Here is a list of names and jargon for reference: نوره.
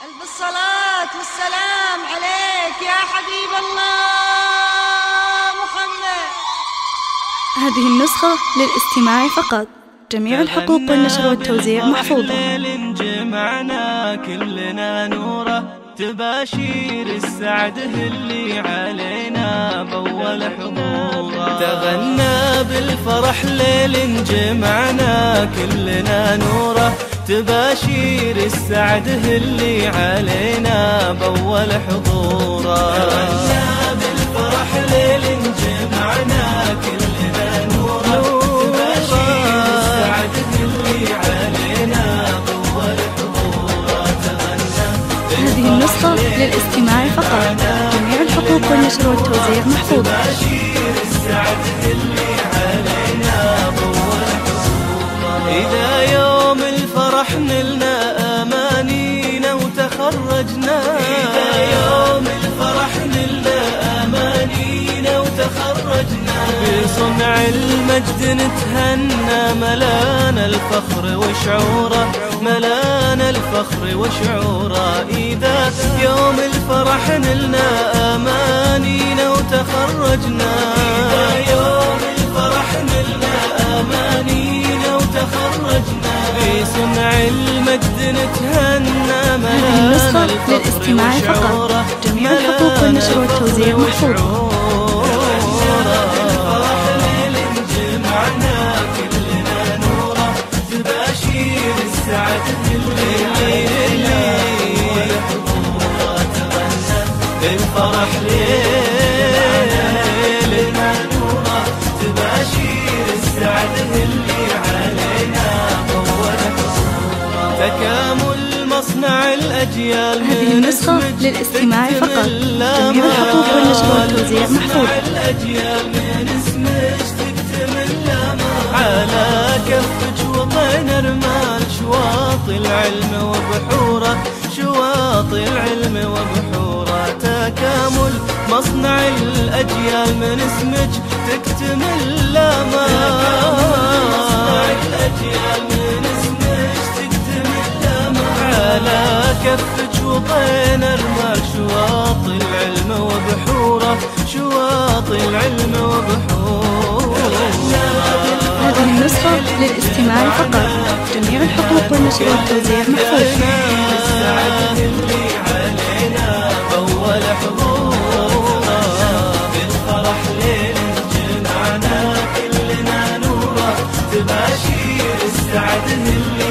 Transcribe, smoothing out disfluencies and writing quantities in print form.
قلب الصلاة والسلام عليك يا حبيب الله محمد. هذه النسخة للاستماع فقط، جميع الحقوق والنشر والتوزيع محفوظة. جمعنا كلنا نوره تباشير السعد اللي علينا بأول حضوره، تغنى بالفرح ليل جمعنا كلنا نوره، تباشير السعد اللي علينا بأول حضوره، تغنى بالفرح ليل جمعنا كلنا نوره، تباشير السعد اللي علينا بأول حضوره، تغنى. هذه النسخة للاستماع فقط، جميع الحقوق والنشر والتوزيع محفوظة. تباشير السعد اللي علينا بأول حضوره، إذا يوم نلنا امانينا وتخرجنا، إذا يوم الفرح نلنا امانينا وتخرجنا، بصنع المجد نتهنى ملانا الفخر وشعوره، ملانا الفخر وشعوره، إذا يوم الفرح نلنا امانينا وتخرجنا، إذا يوم الفرح نلنا امانينا وتخرجنا، بصنع المجد نتهنى ملانا الفخر وشعوره، جميع الحقوق والنشر والتوزيع محفوظة. هذه النسخة للاستماع فقط، جميع الحقوق والنشر والتوزيع محفوظة. الأجيال من اسمك تكتم اللمع على كفك وطين رمال، شواطئ العلم وبحوره، شواطئ العلم وبحوره، تكامل مصنع الأجيال من اسمك تكتم اللمع، مصنع الأجيال من اسمك تكتم اللمع على كفج وطين ارمال، شواطئ العلم وبحوره، شواطئ العلم وبحوره. هذه النسخة للاستماع فقط، جميع الحقوق والنشر والتوزيع محفوظة. السعد اللي علينا بأول حضوره، بالفرح ليل جمعنا كلنا نوره، تباشير السعد اللي